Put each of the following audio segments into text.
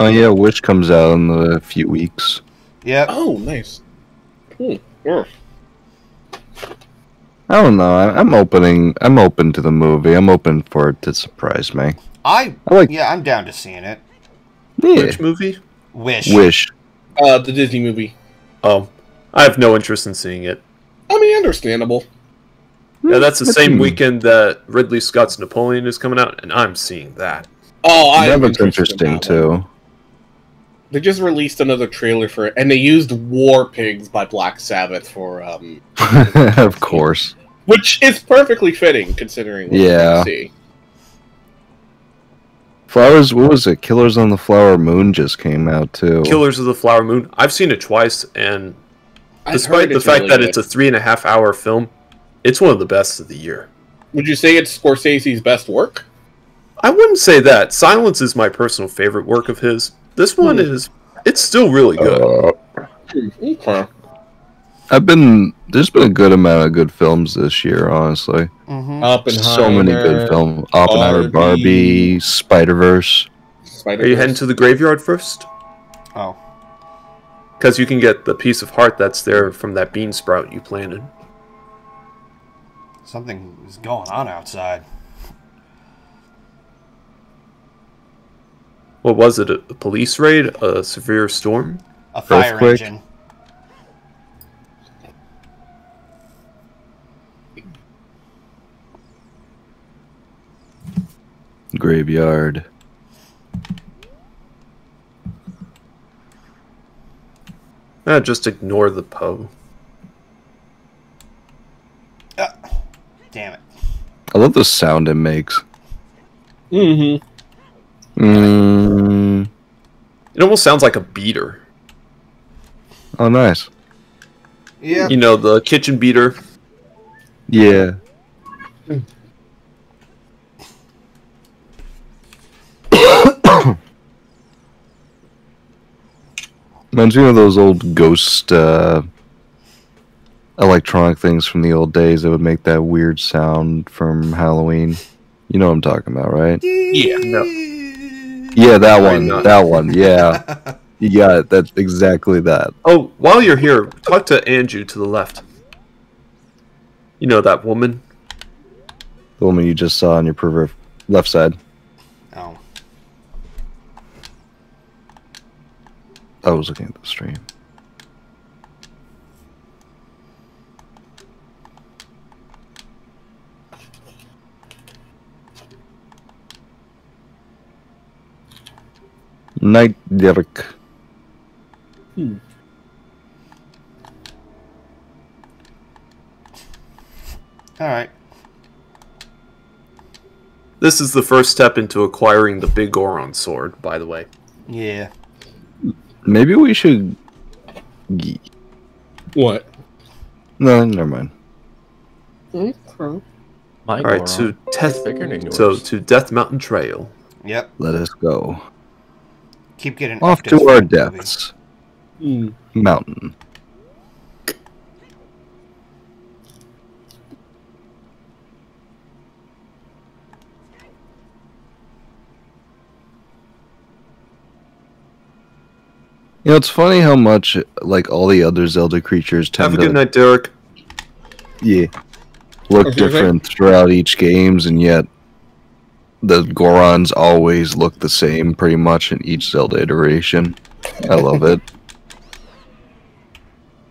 Oh yeah, Wish comes out in a few weeks. Yeah. Oh, nice. Cool. Yeah. I don't know. I'm open to the movie. I'm open for it to surprise me. Yeah, I'm down to seeing it. Yeah. Which movie? Wish. The Disney movie. Oh, I have no interest in seeing it. I mean, understandable. Yeah, that's the same weekend that Ridley Scott's Napoleon is coming out, and I'm seeing that. Oh, that looks interesting too. They just released another trailer for it, and they used War Pigs by Black Sabbath for. Of course. Which is perfectly fitting, considering what you see. What was it? Killers on the Flower Moon just came out too. Killers of the Flower Moon. I've seen it twice, and despite the fact that it's a 3.5-hour film, it's one of the best of the year. Would you say it's Scorsese's best work? I wouldn't say that. Silence is my personal favorite work of his. This one it's still really good. Okay. There's been a good amount of good films this year, honestly. Oppenheimer, so many good films. Oppenheimer, Barbie, Spider-Verse. Are you heading to the graveyard first? Oh. Because you can get the piece of heart that's there from that bean sprout you planted. Something is going on outside. What was it? A police raid? A severe storm? A fire engine. Graveyard. Just ignore the Poe. Damn it. I love the sound it makes. It almost sounds like a beater. Oh, nice. Yeah. You know, the kitchen beater. Yeah. Reminds me of those old ghost electronic things from the old days that would make that weird sound from Halloween. You know what I'm talking about, right? Yeah. No. Yeah, that one. That one. Yeah, you got it. That's exactly that. Oh, while you're here, talk to Andrew to the left. You know that woman? The woman you just saw on your pervert left side. Oh. I was looking at the stream. Night Derek. Alright. This is the first step into acquiring the big Goron sword, by the way. Yeah. Maybe we should... What? No, never mind. Okay. Alright, to Death Mountain Trail. Yep. Let us go. Keep getting off to our depths. Mountain. You know, it's funny how much like all the other Zelda creatures tend to have a good night, Derek. Yeah. Look different throughout each games, and yet the Gorons always look the same, pretty much, in each Zelda iteration. I love it.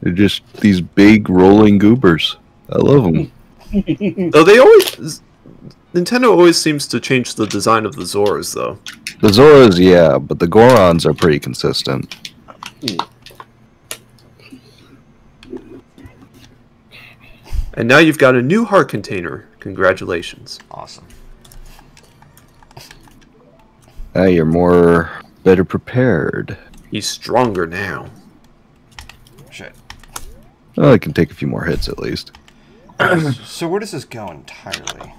They're just these big, rolling goobers. I love them. Though they always... Nintendo always seems to change the design of the Zoras, though. The Zoras, yeah, but the Gorons are pretty consistent. And now you've got a new heart container. Congratulations. Awesome. Now you're better prepared. He's stronger now. Shit. Well, I can take a few more hits at least. So where does this go entirely?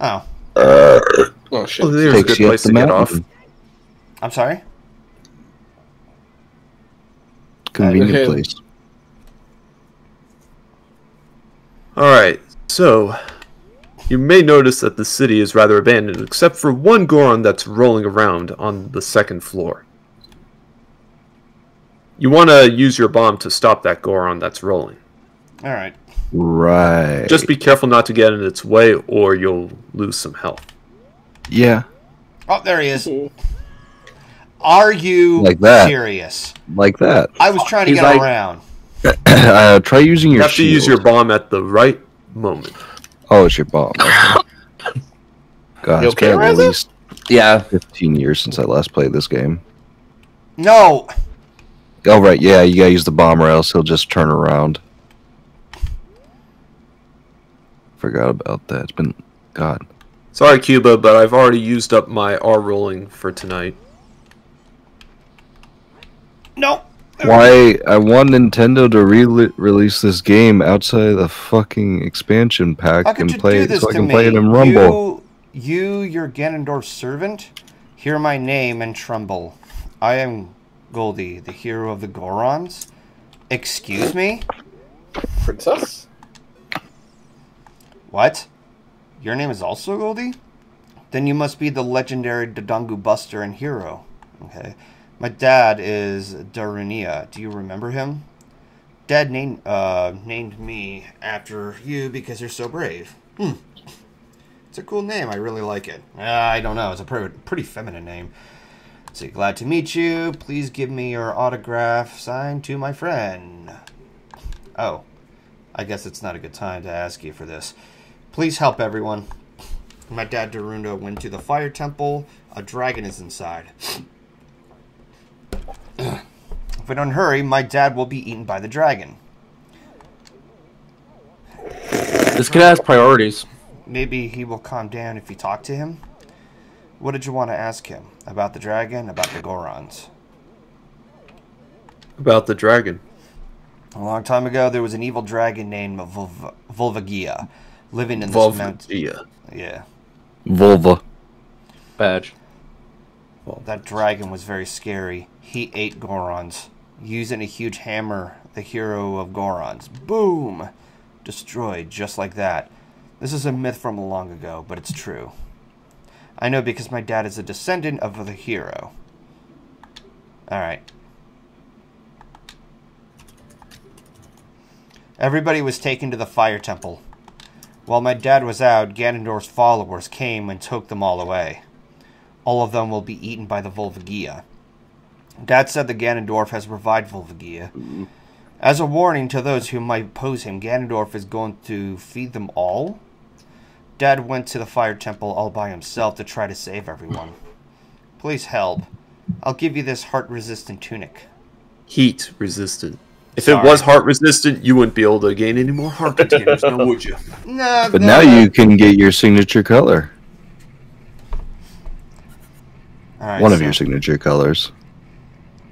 Oh. Oh shit. Well, there's a good place to get off. I'm sorry? Convenient place. Alright, so... You may notice that the city is rather abandoned, except for one Goron that's rolling around on the second floor. You want to use your bomb to stop that Goron that's rolling. Alright. Right. Just be careful not to get in its way, or you'll lose some health. Yeah. Oh, there he is. Are you serious? Like that. I was trying to get around. Try using your shield. You have to use your bomb at the right moment. Oh, it's your bomb. God, it's been at least 15 years since I last played this game. No. Oh, right, yeah, you gotta use the bomb or else he'll just turn around. Forgot about that. It's been... God. Sorry, Cuba, but I've already used up my R-rolling for tonight. No. Why? I want Nintendo to release this game outside of the fucking expansion pack and play it so I can play it in Rumble. Your Ganondorf servant, hear my name and tremble. I am Goldie, the hero of the Gorons. Excuse me? Princess? What? Your name is also Goldie? Then you must be the legendary Dodongu Buster and hero. Okay. My dad is Darunia. Do you remember him? Dad named me after you because you're so brave. Hmm. It's a cool name. I really like it. I don't know. It's a pretty feminine name. So glad to meet you. Please give me your autograph signed to my friend. Oh. I guess it's not a good time to ask you for this. Please help everyone. My dad Darunia went to the fire temple. A dragon is inside. If we don't hurry, my dad will be eaten by the dragon. This kid has priorities. Maybe he will calm down if you talk to him. What did you want to ask him? About the dragon? About the Gorons? About the dragon. A long time ago, there was an evil dragon named Volvagia living in this mountain. Yeah. Volva. Badge. Well, that dragon was very scary. He ate Gorons. Using a huge hammer, the hero of Gorons. Boom! Destroyed, just like that. This is a myth from long ago, but it's true. I know because my dad is a descendant of the hero. Alright. Everybody was taken to the fire temple. While my dad was out, Ganondorf's followers came and took them all away. All of them will be eaten by the Volvagia. Dad said the Ganondorf has revived Volvagia. As a warning to those who might oppose him, Ganondorf is going to feed them all. Dad went to the fire temple all by himself to try to save everyone. Please help. I'll give you this heart-resistant tunic. Heat-resistant. If it was heart-resistant, you wouldn't be able to gain any more heart containers, now would you? No, but now you can get your signature color. All right, One of your signature colors.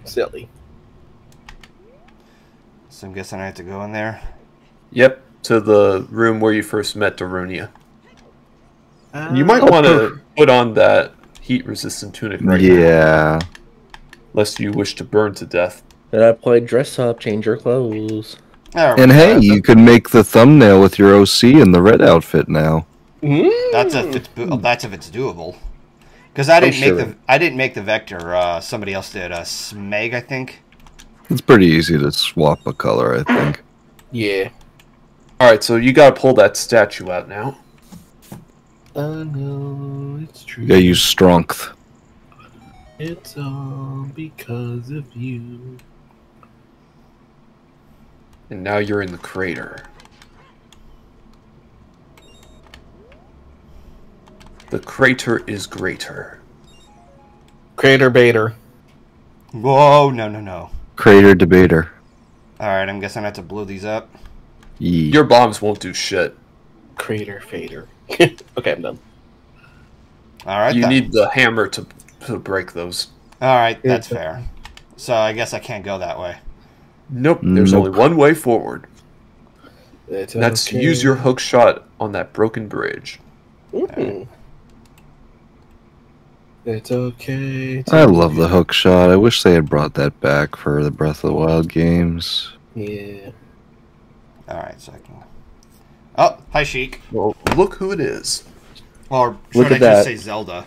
Silly. So I'm guessing I have to go in there? Yep, to the room where you first met Darunia. You might want to put on that heat-resistant tunic right now. Yeah. Lest you wish to burn to death. And I played dress up, change your clothes. And hey, you could make the thumbnail with your OC in the red outfit now. That's if it's doable. Because I didn't make the vector. Somebody else did. Smeg, I think. It's pretty easy to swap a color, I think. Yeah. All right, so you gotta pull that statue out now. No, it's true. You gotta use strength. It's all because of you. And now you're in the crater. The crater is greater. Crater baiter. Whoa, no. Crater debater. Alright, I'm guessing I have to blow these up. Yeet. Your bombs won't do shit. Crater fader. Okay, I'm done. Alright, you need the hammer to break those. Alright, that's fair. So I guess I can't go that way. Nope, there's only one way forward. That's okay. Use your hook shot on that broken bridge. Right. It's okay. I love the hook shot. I wish they had brought that back for the Breath of the Wild games. Yeah. Alright, so I can... Oh, hi, Sheik. Well, look who it is. Or should I just say Zelda?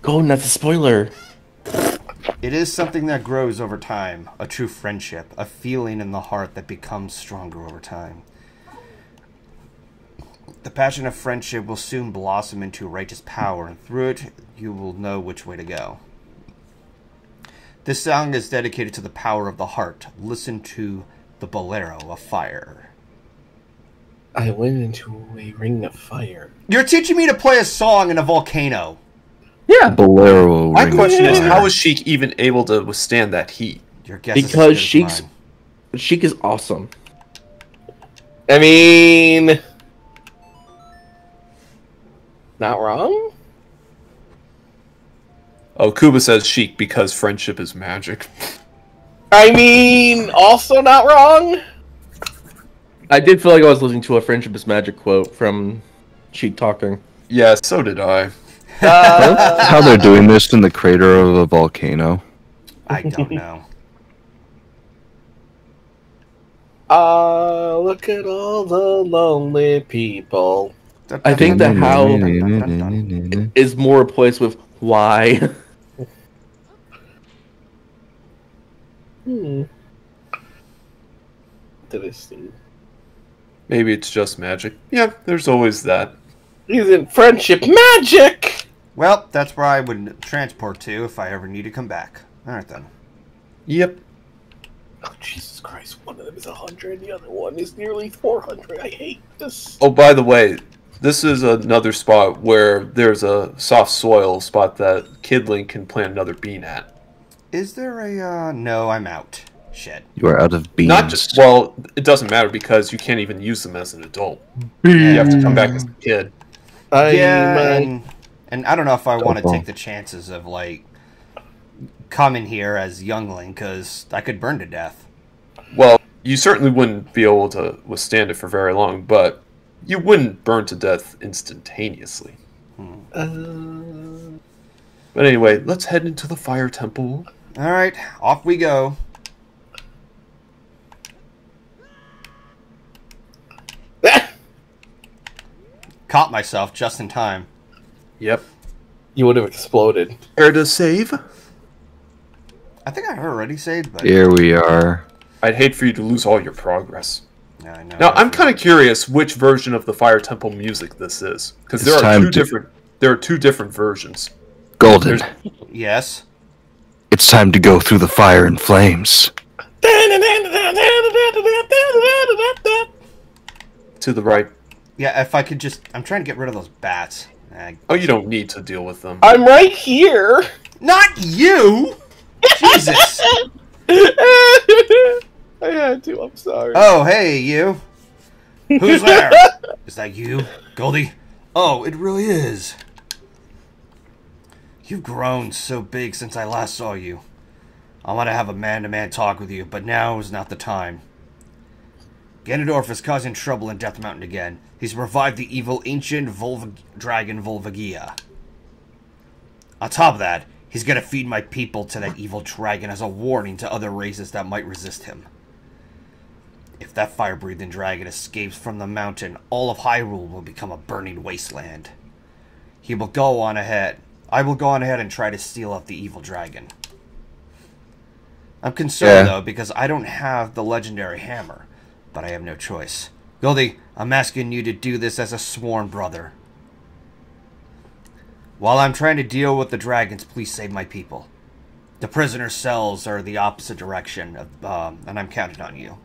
Golden, that's a spoiler. It is something that grows over time. A true friendship. A feeling in the heart that becomes stronger over time. The passion of friendship will soon blossom into righteous power, and through it, you will know which way to go. This song is dedicated to the power of the heart. Listen to the Bolero of Fire. I went into a ring of fire. You're teaching me to play a song in a volcano. Yeah. Bolero. My question is, how is Sheik even able to withstand that heat? Your guess because Sheik is awesome. I mean... Not wrong? Oh, Kuba says Sheik because friendship is magic. I mean, also not wrong? I did feel like I was listening to a friendship is magic quote from Sheik talking. Yeah, so did I. How they're doing this in the crater of a volcano? I don't know. Look at all the lonely people. I think the how is more replaced with why. Interesting. Maybe it's just magic. Yeah, there's always that. Isn't friendship magic? Well, that's where I would transport to if I ever need to come back. Alright then. Yep. Oh, Jesus Christ, one of them is 100, the other one is nearly 400. I hate this. Oh, by the way, this is another spot where there's a soft soil spot that Kidling can plant another bean at. Is there a, no, I'm out. Shit. You are out of beans. Not just, well, it doesn't matter because you can't even use them as an adult. You have to come back as a kid. Yeah, and I don't know if I want to take the chances of, like, coming here as youngling because I could burn to death. Well, you certainly wouldn't be able to withstand it for very long, but you wouldn't burn to death instantaneously. But anyway, let's head into the fire temple. All right, off we go. Caught myself just in time. Yep. You would have exploded. Care to save? I think I already saved, but... Here we are. I'd hate for you to lose all your progress. Yeah, I know. Now, I'm kind of curious which version of the Fire Temple music this is. Because there are two different versions. Golden. Yes. It's time to go through the fire and flames. To the right. Yeah, if I could just... I'm trying to get rid of those bats. Oh, you don't need to deal with them. I'm right here! Not you! Jesus! I had to, I'm sorry. Oh, hey, you. Who's there? Is that you, Goldie? Oh, it really is. You've grown so big since I last saw you. I want to have a man-to-man talk with you, but now is not the time. Ganondorf is causing trouble in Death Mountain again. He's revived the evil ancient dragon Volvagia. On top of that, he's going to feed my people to that evil dragon as a warning to other races that might resist him. If that fire-breathing dragon escapes from the mountain, all of Hyrule will become a burning wasteland. He will go on ahead. I will go on ahead and try to seal up the evil dragon. I'm concerned, though, because I don't have the legendary hammer, but I have no choice. Goldie, I'm asking you to do this as a sworn brother. While I'm trying to deal with the dragons, please save my people. The prisoner cells are the opposite direction, and I'm counting on you.